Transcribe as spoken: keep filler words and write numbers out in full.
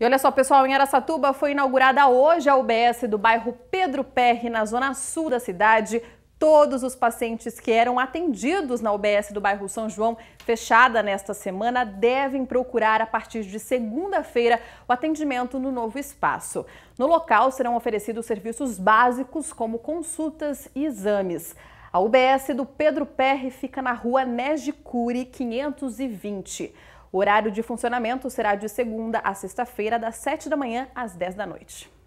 E olha só, pessoal, em Araçatuba foi inaugurada hoje a U B S do bairro Pedro Perri, na zona sul da cidade. Todos os pacientes que eram atendidos na U B S do bairro São João, fechada nesta semana, devem procurar a partir de segunda-feira o atendimento no novo espaço. No local serão oferecidos serviços básicos como consultas e exames. A U B S do Pedro Perri fica na rua Negicuri quinhentos e vinte. O horário de funcionamento será de segunda a sexta-feira, das sete da manhã às dez da noite.